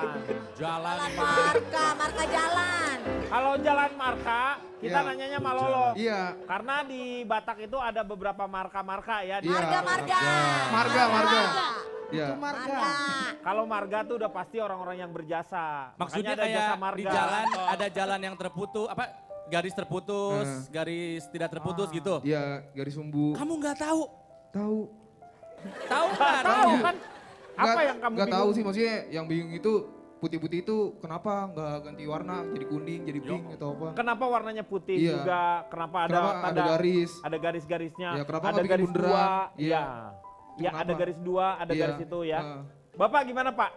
Jalan marka, marka jalan. Kalau jalan marka, kita ya, nanyanya malolok. Iya. Karena di Batak itu ada beberapa marka-marka ya. Marga-marga. Marga-marga. Ya. Marga. Kalau marga tuh udah pasti orang-orang yang berjasa. Maksudnya ada kayak jasa marga. Di jalan ada jalan yang terputus, apa garis terputus, garis tidak terputus gitu. Iya, garis sumbu. Kamu nggak tahu? Tahu. Tahu kan? Tahu kan? Apa yang kamu bingung? Gak tahu sih, maksudnya yang bingung itu putih-putih itu kenapa nggak ganti warna jadi kuning, jadi pink atau apa? Kenapa warnanya putih juga? Kenapa ada garis? Ada garis-garisnya. Ya, kenapa ada garis bundaran? Iya. Ya ada garis dua, ada garis itu ya. Bapak gimana Pak?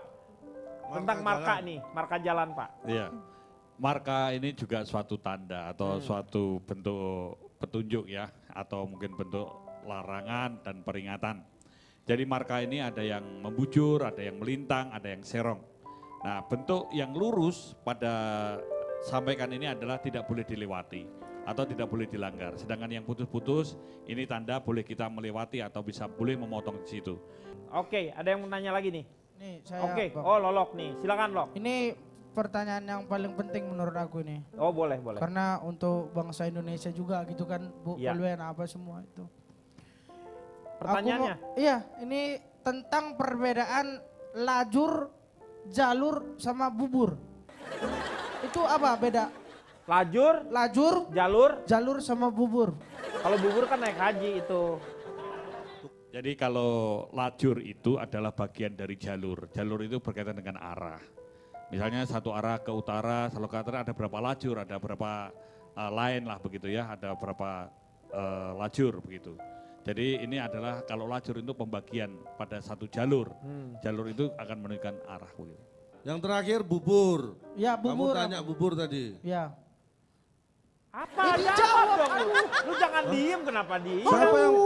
Tentang marka nih, marka jalan Pak. Iya, marka ini juga suatu tanda atau suatu bentuk petunjuk ya. Atau mungkin bentuk larangan dan peringatan. Jadi marka ini ada yang membujur, ada yang melintang, ada yang serong. Nah bentuk yang lurus pada sampaikan ini adalah tidak boleh dilewati. Atau tidak boleh dilanggar. Sedangkan yang putus-putus ini tanda boleh kita melewati atau bisa boleh memotong di situ. Oke, ada yang nanya lagi nih. Nih saya. Oke, oh Lolok nih, silakan Lok. Ini pertanyaan yang paling penting menurut aku nih. Oh boleh boleh. Karena untuk bangsa Indonesia juga gitu kan, Bu Peluen apa semua itu. Pertanyaannya? Iya, ini tentang perbedaan lajur, jalur sama bubur. Itu apa beda? Lajur, lajur, jalur, jalur sama bubur. Kalau bubur kan naik haji itu. Jadi kalau lajur itu adalah bagian dari jalur. Jalur itu berkaitan dengan arah. Misalnya satu arah ke utara, selalu ke utara ada berapa lajur, ada berapa line lah begitu ya, ada berapa lajur begitu. Jadi ini adalah kalau lajur itu pembagian pada satu jalur. Jalur itu akan menunjukkan arah begitu. Yang terakhir bubur. Ya bubur. Kamu tanya bubur tadi. Ya. Apa? Jawab dong lu. Lu jangan diem, kenapa diem? Siapa yang,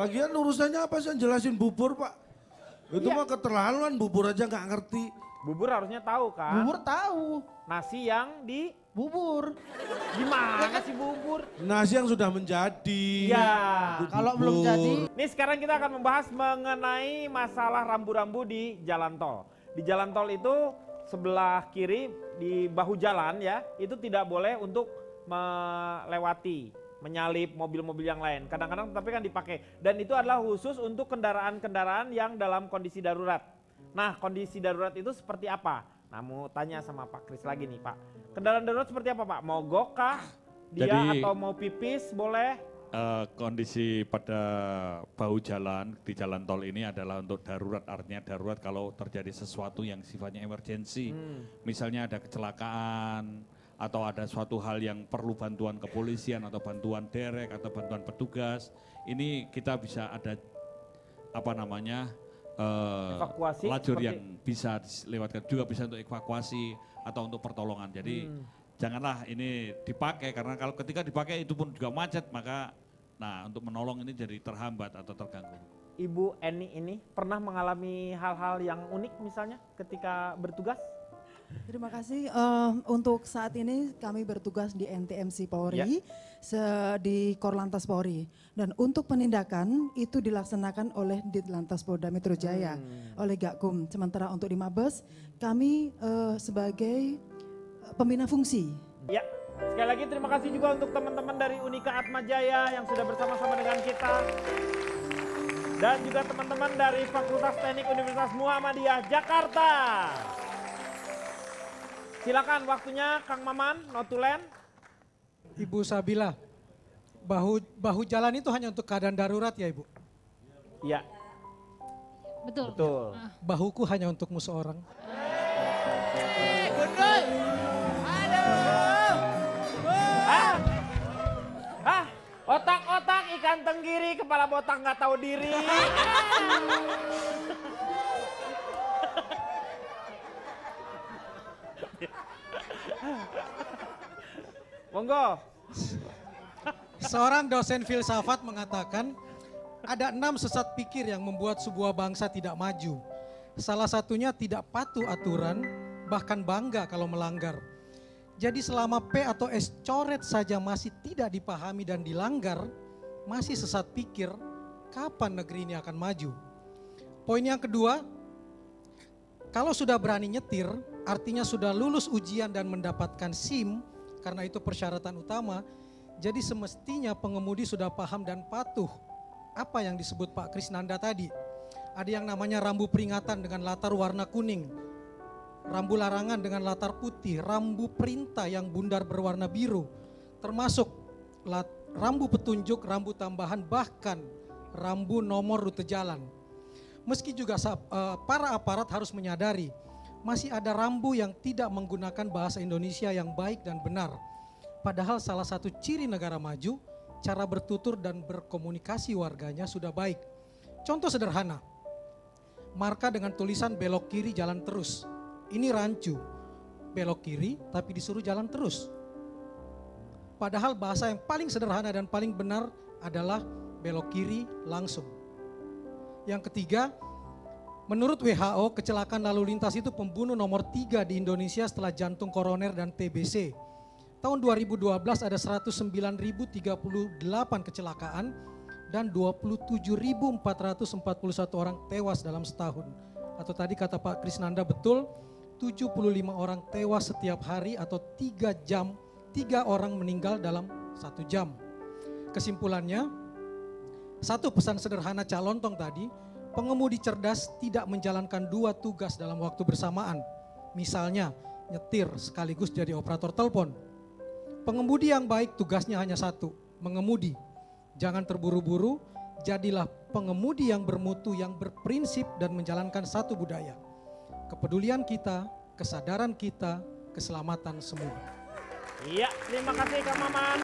lagian urusannya apa sih jelasin bubur Pak? Itu mah keterlaluan, bubur aja gak ngerti. Bubur harusnya tahu kan? Bubur tahu. Nasi yang di bubur. Gimana sih bubur? Nasi yang sudah menjadi. Iya. Kalau belum jadi. Nih sekarang kita akan membahas mengenai masalah rambu-rambu di jalan tol. Di jalan tol itu sebelah kiri di bahu jalan ya, itu tidak boleh untuk melewati, menyalip mobil-mobil yang lain. Kadang-kadang tapi kan dipakai. Dan itu adalah khusus untuk kendaraan-kendaraan yang dalam kondisi darurat. Nah kondisi darurat itu seperti apa? Nah mau tanya sama Pak Kris lagi nih Pak. Kendaraan darurat seperti apa Pak? Mau gokah dia atau mau pipis boleh? Kondisi pada bahu jalan di jalan tol ini adalah untuk darurat, artinya darurat kalau terjadi sesuatu yang sifatnya emergensi. Misalnya ada kecelakaan, atau ada suatu hal yang perlu bantuan kepolisian atau bantuan derek atau bantuan petugas, ini kita bisa ada apa namanya evakuasi lajur yang bisa dilewatkan, juga bisa untuk evakuasi atau untuk pertolongan. Jadi janganlah ini dipakai, karena kalau ketika dipakai itu pun juga macet, maka nah untuk menolong ini jadi terhambat atau terganggu. Ibu Eni ini pernah mengalami hal-hal yang unik misalnya ketika bertugas? Terima kasih. Untuk saat ini kami bertugas di NTMC Polri, di Korlantas Polri. Dan untuk penindakan itu dilaksanakan oleh Ditlantas Polda Metro Jaya, oleh Gakum. Sementara untuk di Mabes, kami sebagai pembina fungsi. Ya, sekali lagi terima kasih juga untuk teman-teman dari Unika Atmajaya yang sudah bersama-sama dengan kita. Dan juga teman-teman dari Fakultas Teknik Universitas Muhammadiyah Jakarta. Silakan waktunya Kang Maman, notulen. Ibu Sabila, bahu jalan itu hanya untuk keadaan darurat ya Ibu? Iya. Betul. Betul. Bahuku hanya untukmu seorang. Gundul! Aduh! Hah? Otak-otak ikan tenggiri, kepala botak nggak tahu diri. Monggo. Seorang dosen filsafat mengatakan ada 6 sesat pikir yang membuat sebuah bangsa tidak maju. Salah satunya tidak patuh aturan, bahkan bangga kalau melanggar. Jadi selama P atau S coret saja masih tidak dipahami dan dilanggar, masih sesat pikir, kapan negeri ini akan maju? Poin yang kedua, kalau sudah berani nyetir, artinya sudah lulus ujian dan mendapatkan SIM, karena itu persyaratan utama, jadi semestinya pengemudi sudah paham dan patuh. Apa yang disebut Pak Krisnanda tadi? Ada yang namanya rambu peringatan dengan latar warna kuning, rambu larangan dengan latar putih, rambu perintah yang bundar berwarna biru, termasuk rambu petunjuk, rambu tambahan, bahkan rambu nomor rute jalan. Meski juga para aparat harus menyadari, masih ada rambu yang tidak menggunakan bahasa Indonesia yang baik dan benar. Padahal salah satu ciri negara maju, cara bertutur dan berkomunikasi warganya sudah baik. Contoh sederhana, marka dengan tulisan belok kiri jalan terus. Ini rancu, belok kiri tapi disuruh jalan terus. Padahal bahasa yang paling sederhana dan paling benar adalah belok kiri langsung. Yang ketiga, menurut WHO, kecelakaan lalu lintas itu pembunuh nomor 3 di Indonesia setelah jantung koroner dan TBC. Tahun 2012 ada 109.038 kecelakaan dan 27.441 orang tewas dalam setahun. Atau tadi kata Pak Krisnanda betul, 75 orang tewas setiap hari atau 3 jam, 3 orang meninggal dalam 1 jam. Kesimpulannya, satu pesan sederhana Cak Lontong tadi, pengemudi cerdas tidak menjalankan 2 tugas dalam waktu bersamaan. Misalnya, nyetir sekaligus jadi operator telepon. Pengemudi yang baik tugasnya hanya satu, mengemudi. Jangan terburu-buru, jadilah pengemudi yang bermutu, yang berprinsip dan menjalankan satu budaya. Kepedulian kita, kesadaran kita, keselamatan semua. Iya, terima kasih Kang Maman.